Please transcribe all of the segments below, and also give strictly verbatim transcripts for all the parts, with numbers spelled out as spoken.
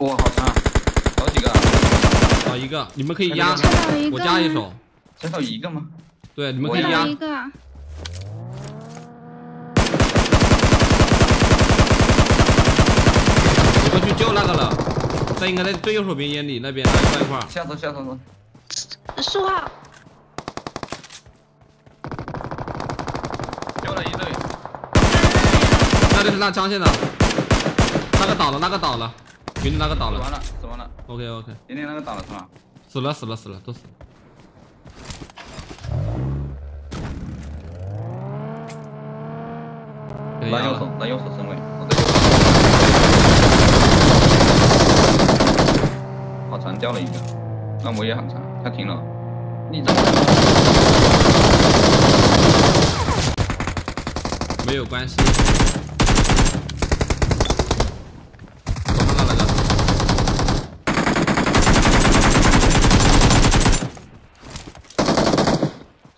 我好看，好几个，找一个，你们可以压，我加一手，只有一个吗？对，你们可以压一个。 我去救那个了，他应该在最右手边烟里那边那一块。下头下头了，树号。救了一队。那就是那枪线的，那个倒了，那个倒了，云那个倒了。死完了，死完了。OK OK。云那个倒了是吧？死了死了死了，都死了。 拿右手，拿右手身位。好长，掉了一个，那我也很长，他停了。你这没有关系。我看到那个。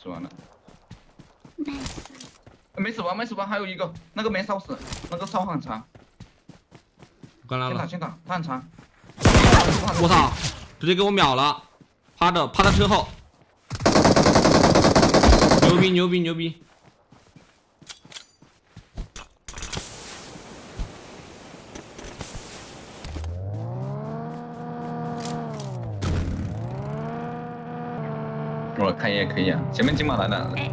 死完了。 没死完，没死完，还有一个，那个没烧死，那个烧很长。干啥了？先打，先打，他很长。我操！直接给我秒了，趴着，趴在车后。牛逼，牛逼，牛逼！我看一眼可以啊，前面金马来了。哎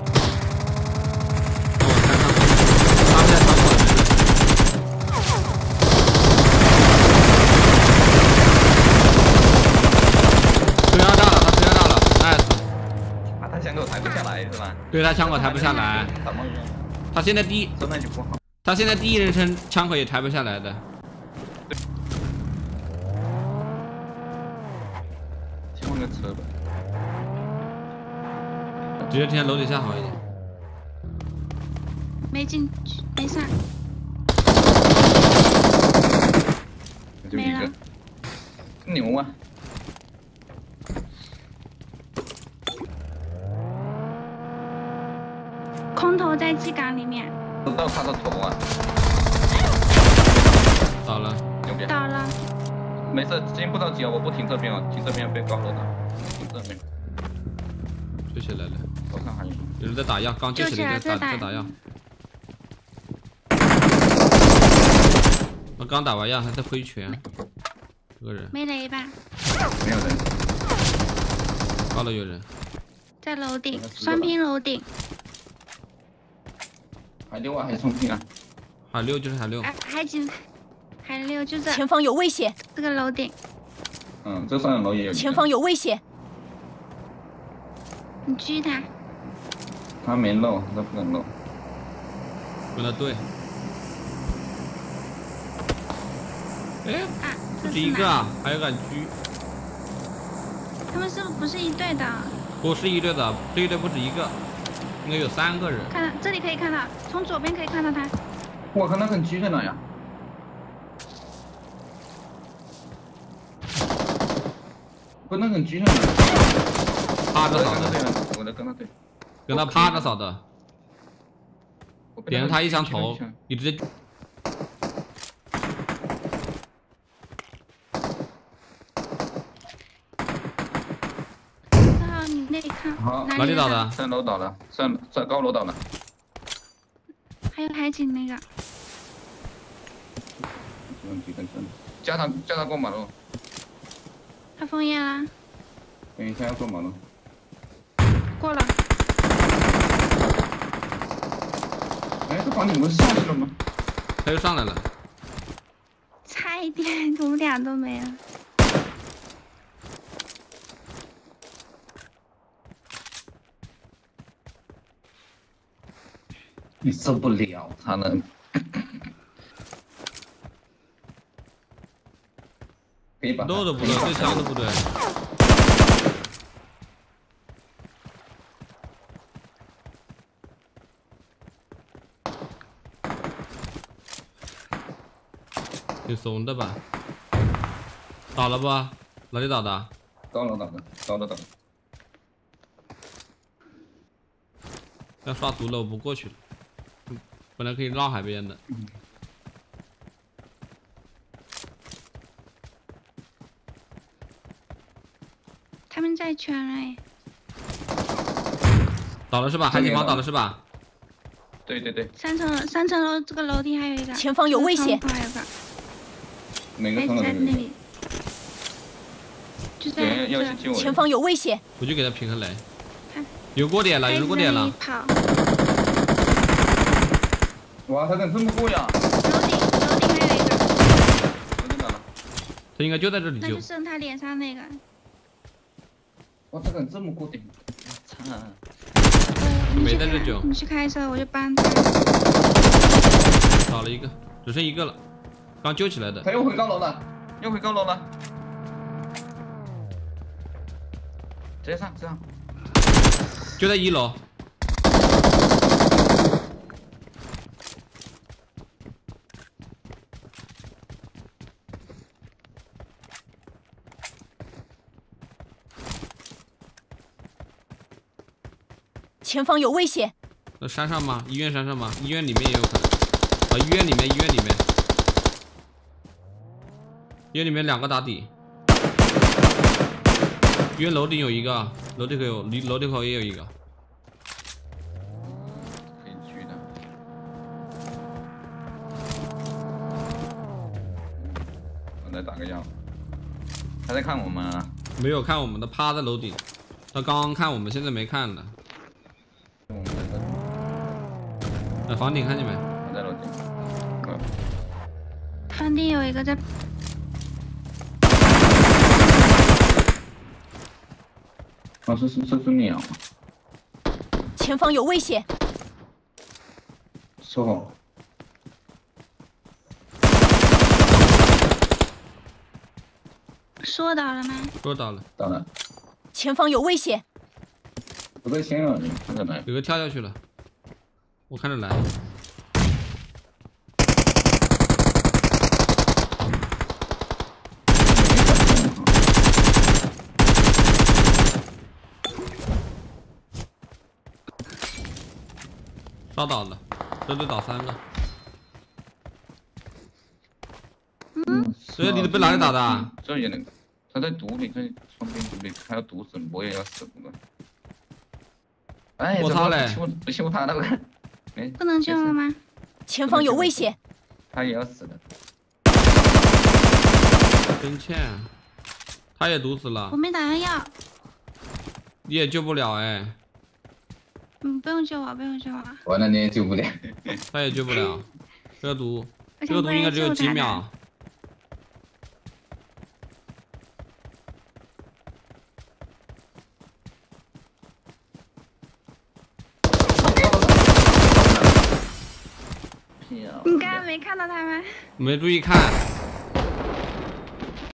对他枪口抬不下来，他现在第一，他现在第一人称枪口也抬不下来的。先换个车吧，直接停在楼底下好一点。没进去，没上，没了，牛啊！ 空投在机港里面，到他的头啊！倒了，右边倒了。没事，先不着急啊，我不停这边啊，停这边被高楼打，停这边。救起来了，我看还有有人在打药，刚救起来在打在打药。我刚打完药，还在挥拳。有个人没雷吧？没有人。高楼有人，在楼顶，双拼楼顶。 海六啊，还是重庆啊？海六就是海六。哎、啊，海警，海六就是。前方有危险，这个楼顶。嗯，这三层楼也有。前方有危险，你狙他。他没漏，他不能漏。问的对。哎，啊、不止一个啊，还有个狙。他们是不是一队的？不是一队的，这一队不止一个。 应该有三个人，看到这里可以看到，从左边可以看到他。我靠，那个狙在哪呀？不，那个狙在哪？趴着扫的，我的跟他对，跟他趴着扫的，点了他一枪头，你直接。好，哪里倒的？三楼倒了，上上高楼倒了。还有海景那个。加他加他过马路。他封烟啦。等一下要过马路。过了。哎，这房顶不是上去了吗？他又上来了。差一点，我们俩都没了。 你受不了他了。可以把漏的不对，这枪的不对。挺怂的吧？倒了不？哪里倒的？高楼倒的，高楼倒的。要刷毒了，我不过去了。 本来可以绕海边的，一圈了哎。倒了是吧？海景房倒了是吧？对对对。三层楼，三层楼这个楼梯还有一个。前方有危险。还有个。每个层楼在那里。就在这。前方有危险。我就给他平衡来。有锅点了，有锅点了。跑。哇，他怎么这么过呀？楼顶，楼顶还有一个。楼顶哪了？他应该就在这里救。那就剩他脸上那个。 哇，他敢这么过顶！操！没在这救，你去开车，我就帮他。倒了一个，只剩一个了，刚救起来的。他又回高楼了，又回高楼了，直接上，直接上，就在一楼。前方有危险！那山上吗？医院山上吗？医院里面也有可能。啊，医院里面，医院里面，医院里面两个打底。医院楼顶有一个，楼顶口有，离楼顶口也有一个。可以狙的。我再打个样。他在看我们啊？没有看我们的，趴在楼顶。他刚刚看我们，现在没看了。 那房顶看见没？我在楼顶。嗯。房顶有一个在。哦，是是是是你啊！前方有危险。收好。说倒了吗？说倒了，倒了。前方有危险。我在前面，看着没？有个跳下去了。 我看着来，抓倒了，这就倒三个。嗯，所以你被哪里打的、啊？这也能，他在毒里，在双边毒里，他要毒死我也要死不能。哎，我操嘞！不修他那个。 不能救了吗？前方有危险，他也要死的。真欠，他也毒死了。我没打算要，你也救不了哎。嗯，不用救我，不用救我。完了，你也救不了，他也救不了。这个毒，这个毒应该只有几秒。你刚刚没看到他吗？没注意看。